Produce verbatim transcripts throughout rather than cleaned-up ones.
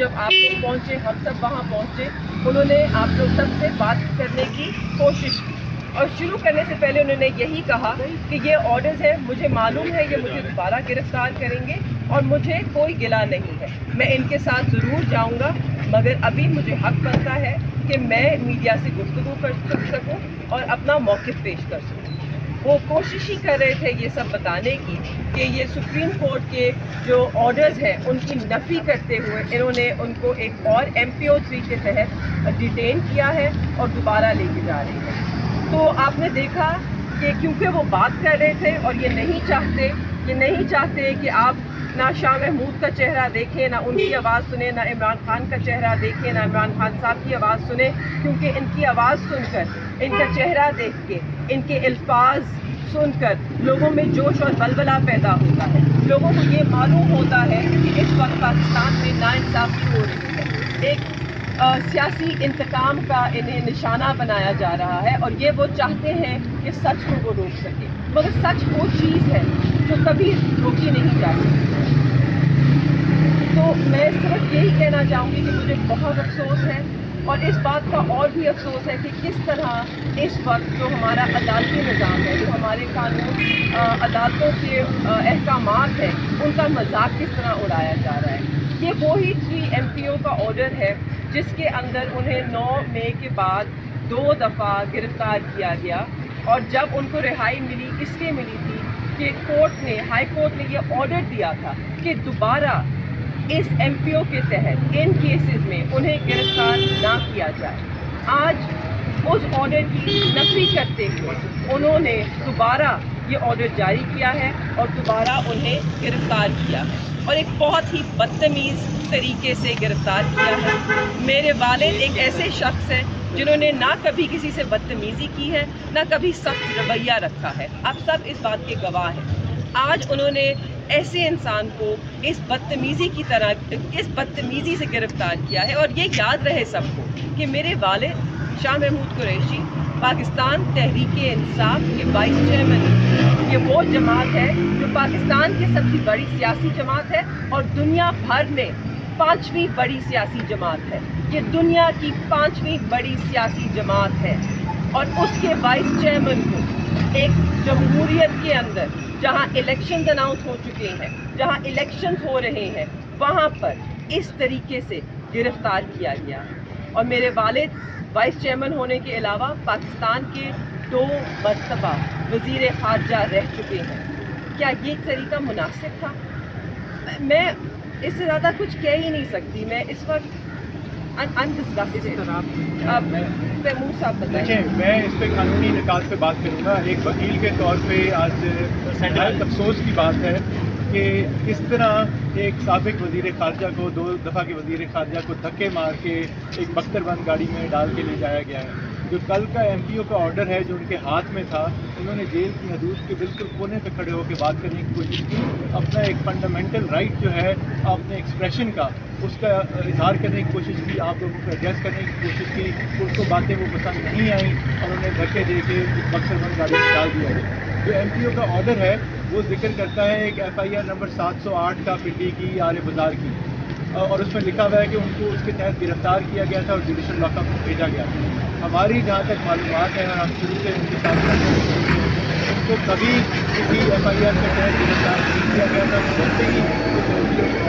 जब आप लोग पहुँचे, हम सब वहाँ पहुँचे, उन्होंने आप लोग सबसे बात करने की कोशिश की और शुरू करने से पहले उन्होंने यही कहा कि ये ऑर्डर्स हैं, मुझे मालूम है ये मुझे दोबारा गिरफ्तार करेंगे और मुझे कोई गिला नहीं है, मैं इनके साथ ज़रूर जाऊंगा, मगर अभी मुझे हक बनता है कि मैं मीडिया से गुफ्तगू कर सकूं और अपना मौक़िफ़ पेश कर सकूं। वो कोशिश ही कर रहे थे ये सब बताने की कि ये सुप्रीम कोर्ट के जो ऑर्डर्स हैं उनकी नफ़ी करते हुए इन्होंने उनको एक और एम पी ओ थ्री के तहत डिटेन किया है और दोबारा लेके जा रहे हैं। तो आपने देखा कि क्योंकि वो बात कर रहे थे और ये नहीं चाहते ये नहीं चाहते कि आप ना शाह महमूद का चेहरा देखें, ना उनकी आवाज़ सुने, ना इमरान खान का चेहरा देखें, ना इमरान खान साहब की आवाज़ सुने, क्योंकि इनकी आवाज़ सुनकर, इनका चेहरा देख के, इनके अल्फाज सुनकर लोगों में जोश और बलबला पैदा होता है। लोगों को ये मालूम होता है कि इस वक्त पाकिस्तान में नाइंसाफ़ी हो रही है, एक आ, सियासी इंतकाम का इन्हें निशाना बनाया जा रहा है और ये वो चाहते हैं कि सच को वो रोक सके, मगर सच वो चीज़ है जो कभी रोकी नहीं जा सकती। तो मैं सिर्फ यही कहना चाहूँगी कि मुझे बहुत अफसोस है और इस बात का और भी अफसोस है कि किस तरह इस वक्त जो हमारा अदालती निज़ाम है, जो हमारे कानून अदालतों के अहकाम हैं, उनका मजाक किस तरह उड़ाया जा रहा है। ये वही थ्री एम पी ओ का ऑर्डर है जिसके अंदर उन्हें नौ मई के बाद दो दफ़ा गिरफ़्तार किया गया और जब उनको रिहाई मिली इसलिए मिली थी कि कोर्ट ने, हाई कोर्ट ने ये ऑर्डर दिया था कि दोबारा इस एमपीओ के तहत इन केसेस में उन्हें गिरफ़्तार ना किया जाए। आज उस ऑर्डर की नफी करते हुए उन्होंने दोबारा ये ऑर्डर जारी किया है और दोबारा उन्हें गिरफ़्तार किया है और एक बहुत ही बदतमीज़ तरीके से गिरफ़्तार किया है। मेरे वालिद एक ऐसे शख्स हैं जिन्होंने ना कभी किसी से बदतमीज़ी की है, ना कभी सख्त रवैया रखा है, आप सब इस बात के गवाह हैं। आज उन्होंने ऐसे इंसान को इस बदतमीज़ी की तरह, इस बदतमीज़ी से गिरफ़्तार किया है। और ये याद रहे सबको कि मेरे वालिद शाह महमूद कुरैशी पाकिस्तान तहरीक-ए-इंसाफ के वाइस चेयरमैन, ये वो जमात है जो पाकिस्तान की सबसे बड़ी सियासी जमात है और दुनिया भर में पाँचवीं बड़ी सियासी जमात है। ये दुनिया की पाँचवीं बड़ी सियासी जमात है और उसके वाइस चेयरमैन को एक जमहूरियत के अंदर जहाँ इलेक्शन अनाउंस हो चुके हैं, जहाँ इलेक्शन हो रहे हैं, वहाँ पर इस तरीके से गिरफ़्तार किया गया। और मेरे वालिद वाइस चेयरमैन होने के अलावा पाकिस्तान के दो मरतबा वज़ीर ख़ारजा रह चुके हैं। क्या ये तरीका मुनासिब था? मैं इससे ज़्यादा कुछ कह ही नहीं सकती। मैं इस वक्त आप महमूद साहब बताएं। मैं इस पर कानूनी निकाल पे बात करूँगा। एक वकील के तौर पे आज बहुत अफसोस की बात है कि इस तरह एक साबिक वज़ीर ख़ारजा को, दो दफ़ा के वज़ीर ख़ारजा को धक्के मार के एक बख्तरबंद गाड़ी में डाल के ले जाया गया है। जो कल का एम पी ओ का ऑर्डर है जो उनके हाथ में था, उन्होंने जेल की हदूद के बिल्कुल कोने पे खड़े होकर बात करने की कोशिश की, अपना एक फंडामेंटल राइट जो है अपने एक्सप्रेशन का, उसका इजहार करने की कोशिश की, आप लोगों को एड्रेस करने की कोशिश की, उसको बातें वो पसंद नहीं आई और उन्हें धक्के दे के बख्तरबंद गाड़ी में डाल दिया गया। जो एम पी ओ का ऑर्डर है वो जिक्र करता है एक एफ आई आर नंबर सात सौ आठ का पिंडी की, आर बाज़ार की, और उसमें लिखा हुआ है कि उनको उसके तहत गिरफ़्तार किया गया था और जुडिशल लॉकअप में भेजा गया था। हमारी जहाँ तक मालूमात है और हम शुरू से उनके साथ उनको कभी किसी एफ आई आर के तहत गिरफ़्तार नहीं किया गया था। बोलते ही उस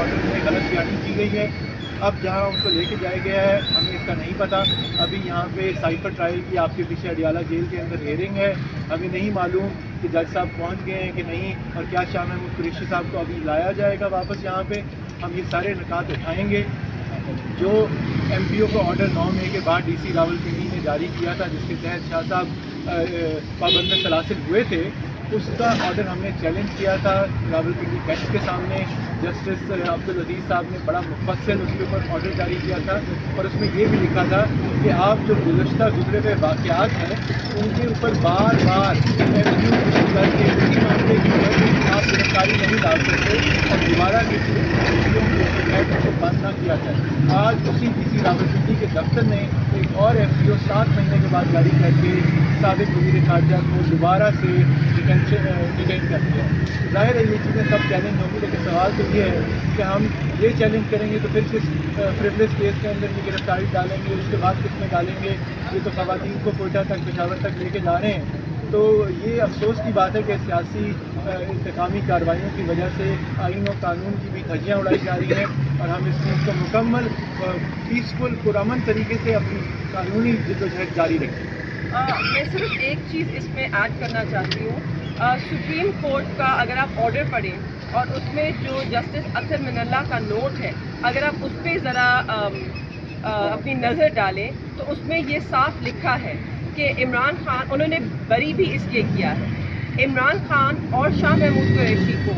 ऑर्डर में गलत बयानी की गई है। अब जहाँ उनको लेके जाया गया है हमें इसका नहीं पता। अभी यहाँ पे साइफर ट्रायल की आपके पीछे अडियाला जेल के अंदर हेयरिंग है। हमें नहीं मालूम कि जज साहब पहुँच गए हैं कि नहीं और क्या शाह महमूद कुरैशी साहब को अभी लाया जाएगा वापस यहाँ पे। हम ये सारे निकात उठाएंगे। जो एम पी ओ का ऑर्डर नौ मई के बाद डी सी रावलपिंडी ने जारी किया था जिसके तहत शाह साहब पाबंद सलासिल हुए थे, उसका ऑर्डर हमने चैलेंज किया था रावलपिंडी बेंच के सामने। जस्टिस अब्दुल अजीज़ साहब ने बड़ा मुफस्सिल उसके ऊपर ऑर्डर जारी किया था और उसमें ये भी लिखा था कि आप जो गुज़श्ता गुजरे हुए वाक़ियात हैं उनके ऊपर बार बार एमपीओ करके इसी मामले की आप गिरफ्तारी नहीं डाल सकते और दोबारा किसी एमपीओ को बंद ना किया जाए। आज उसी किसी रावलपिंडी के दफ्तर ने एक और एमपीओ सात महीने के बाद जारी करके साबिक वज़ीर ख़ारजा को दोबारा से डिटेन कर दिया। जाहिर है ये चीज़ें सब चैलेंज होंगी, लेकिन सवाल तो ये है कि हम ये चैलेंज करेंगे तो फिर किस प्रिविलेज केस के अंदर भी गिरफ्तारी डालेंगे, उसके बाद किस में डालेंगे। ये तो खवातीन को कोयटा तक, पेशावर तक लेके जा रहे हैं। तो ये अफसोस की बात है कि सियासी इंतकामी कार्रवाइयों की वजह से आइन और कानून की भी धज्जियाँ उड़ाई जा रही हैं और हम इस चीज़ को मुकम्मल पीसफुल पुरअमन तरीके से अपनी कानूनी जद्दोजहद जारी रखें। मैं सिर्फ एक चीज़ इसमें ऐड करना चाहती हूँ। सुप्रीम कोर्ट का अगर आप ऑर्डर पढ़ें और उसमें जो जस्टिस असद मिनल्ला का नोट है, अगर आप उस पर ज़रा अपनी नज़र डालें तो उसमें ये साफ लिखा है कि इमरान खान, उन्होंने बरी भी इसलिए किया है, इमरान खान और शाह महमूद कुरैशी को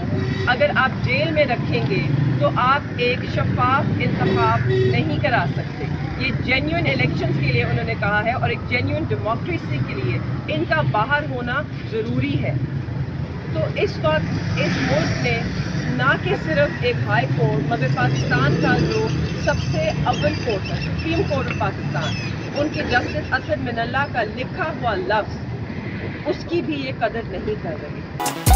अगर आप जेल में रखेंगे तो आप एक शफाफ इंतखाब नहीं करा सकते। ये जेन्युइन इलेक्शंस के लिए उन्होंने कहा है और एक जेन्युइन डेमोक्रेसी के लिए इनका बाहर होना ज़रूरी है। तो इस वक्त इस मुल्क ने ना कि सिर्फ एक हाई कोर्ट मगर पाकिस्तान का जो सबसे अव्वल कोर्ट है, सुप्रीम कोर्ट ऑफ पाकिस्तान, उनके जस्टिस असद मिनल्ला का लिखा हुआ लफ्ज़ उसकी भी ये कदर नहीं कर रही।